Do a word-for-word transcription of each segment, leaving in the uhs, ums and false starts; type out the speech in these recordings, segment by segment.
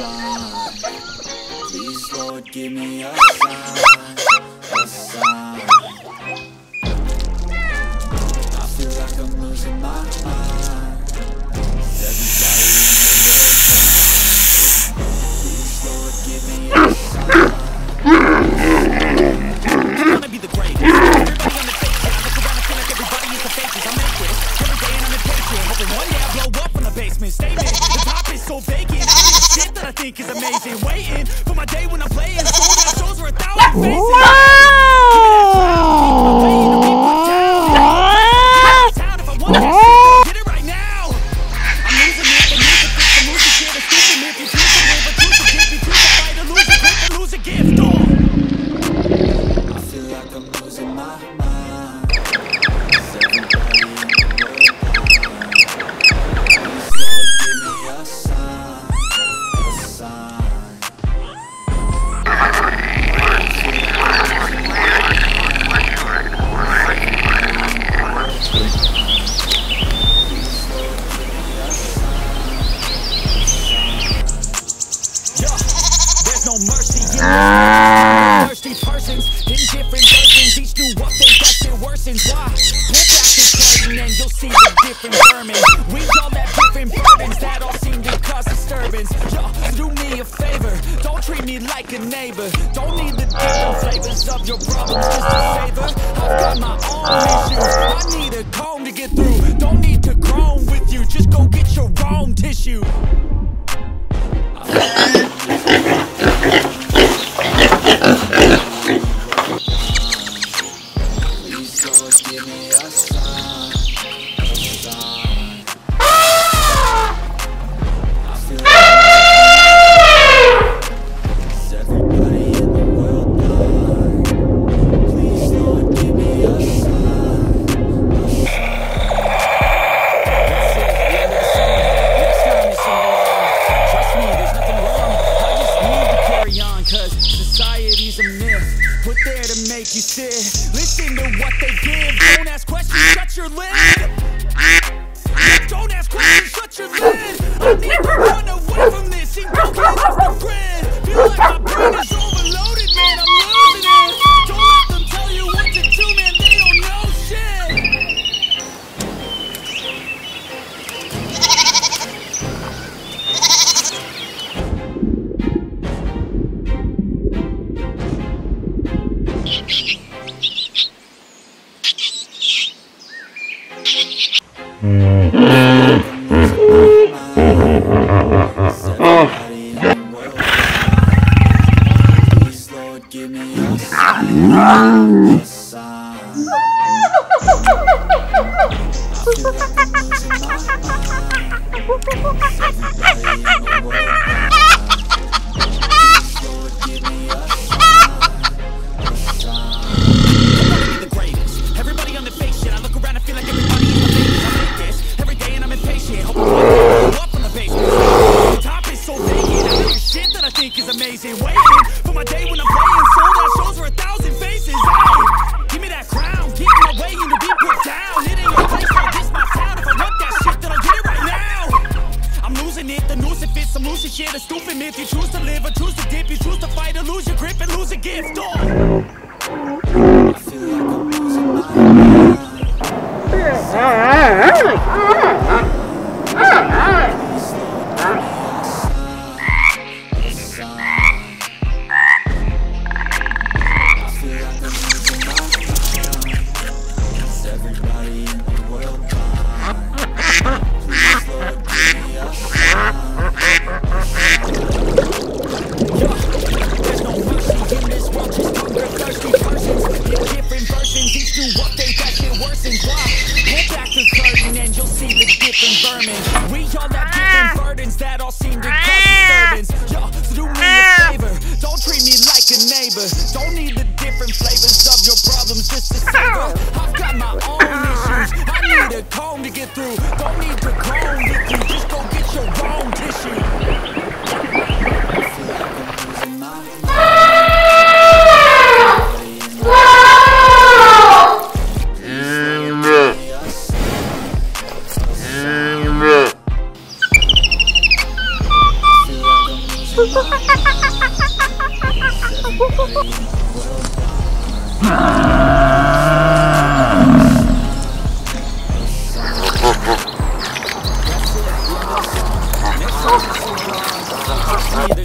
gone. Please, Lord, give me a sign, a sign. I feel like I'm losing my mind. Everybody in the world. Please, Lord, give me a sign. I wanna be the greatest. Everybody on the face, and I look around and feel like everybody is the faces. I make this every day and I'm impatient, hoping one day I blow up from the basement. Statement. The top is so vacant. I think is amazing. Waiting for my day when I'm playing. Shows are a thousand faces. Get it right now. I'm losing it. Lose a gift. I feel like I'm losing my mind. No mercy, yeah. Thirsty persons in different versions. Each new update that's it worsens. Why? Pull back this curtain and you'll see the different vermin. We all have different burdens that all seem to cause disturbance. Y'all, do me a favor, don't treat me like a neighbor. Don't need the different flavors of your problems just to savor. I've got my own issues, I need a comb to get through. Don't need to groan with you, just go get your own tissue. Put there to make you sit. Listen to what they give. Don't ask questions, shut your lid. Don't ask questions, shut your lid. I need to run away from this and go get off the grid. Feel like my brain is overloaded, man, I'm losing it. Don't let them tell you what to do, man, they don't know shit. Please, Lord, give me a sign, a sign. Amazing, waiting for my day when I'm playing. Sold out shows for a thousand faces. Hey, give me that crown, get in my way and to be put down. It ain't a place like this, my town. If I want that shit, then I'll get it right now. I'm losing it, the noose it fits, I'm losing shit. A stupid myth, you choose to live or choose to dip. You choose to fight or lose your grip and lose a gift. Oh. I feel like I'm losing my mind. Each new update that shit worsens. Why? Pull back the curtain and you'll see the difference. There's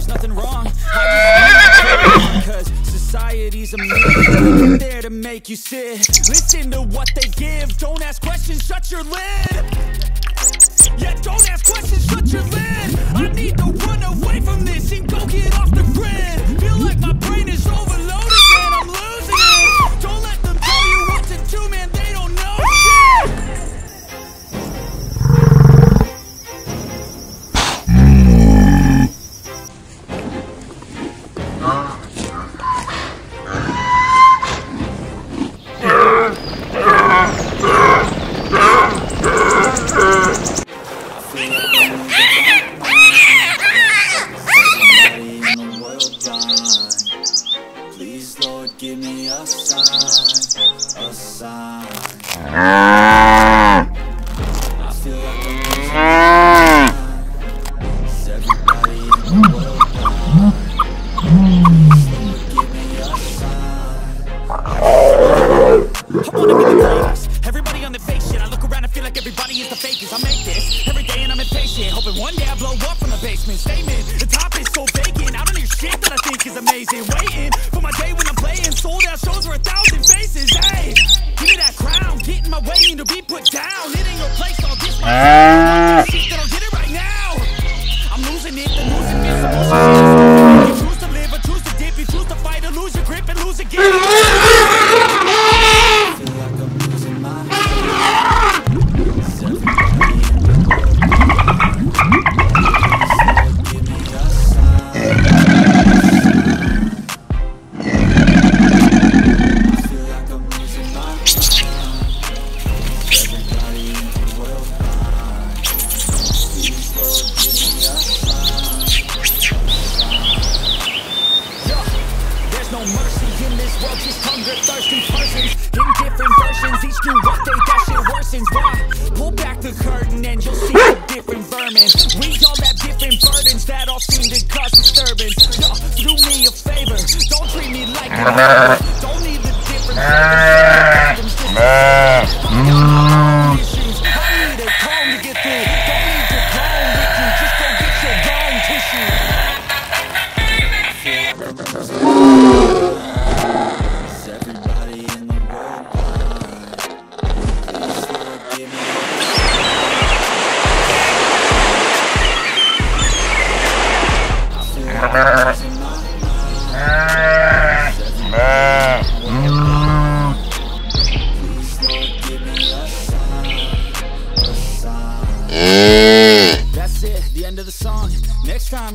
nothing wrong. Because society's a myth there to make you sit. Listen to what they give. Don't ask questions, shut your lid. Yeah, don't ask questions, shut your lid. I need to run away from this and go get off the grid. Feel like my brain is overloaded, man, I'm losing it. Don't let them tell you what to do, man, they don't know shit. Give me a sign, a sign. I feel like I'm losing. Is everybody in the world blind? Give me a sign. Everybody on the fake shit. I look around and feel like everybody is the fakest. I make this every day and I'm impatient, hoping one day I blow up from the basement. Statement: the top is so vacant. I don't hear shit that I think is amazing. Waiting for my day when I'm playing sold out shows for a thousand faces. Hey, give me that crown, get in my way and to be put down. It ain't your place, I'll diss my shit that I'll get it right now. I'm losing it, the losing is supposed to be. You choose to live or choose to dip, you choose to fight or lose your grip and lose again. I feel like I'm losing my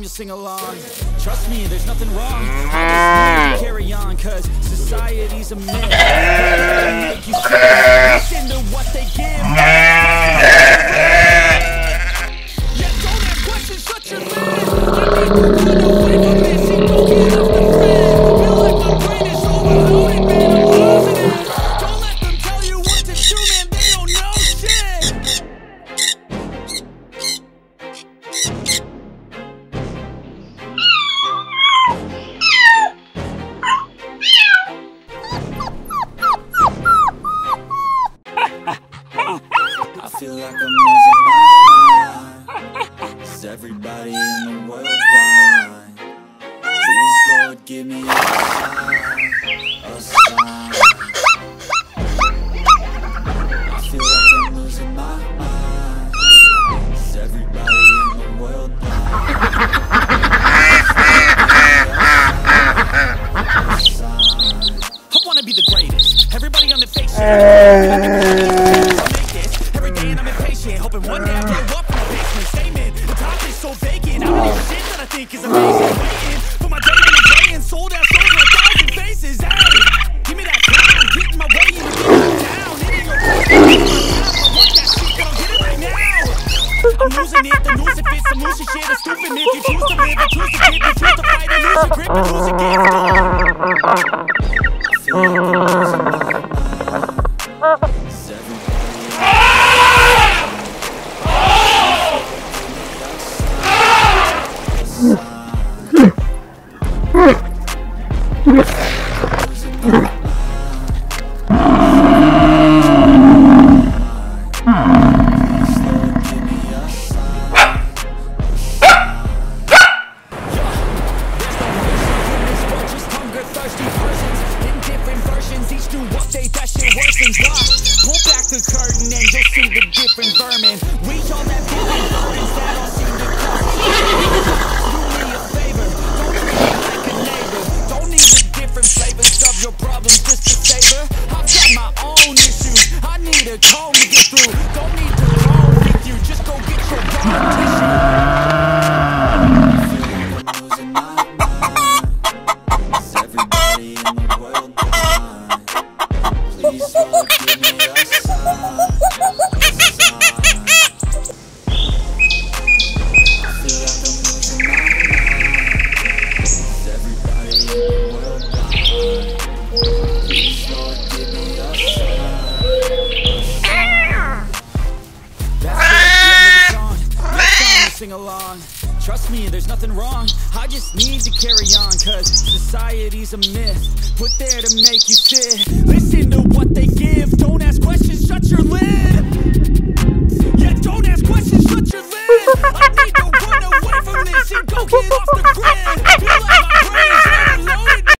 sing along. Trust me, there's nothing wrong. I just carry on, cause society's a myth. Make you listen to what they give. Yeah, don't ask questions, shut your mouth. I need to run away from this and go get off the grid. Feel like my brain is overloaded, man, I'm losing it. Don't let them tell you what to do, man, they don't know shit. sing along. Trust me, there's nothing wrong. I just need to carry on, cause society's a myth put there to make you sit. Listen to what they give. Don't ask questions, shut your lid. Yeah, don't ask questions, shut your lid. I need to run away from this and go get off the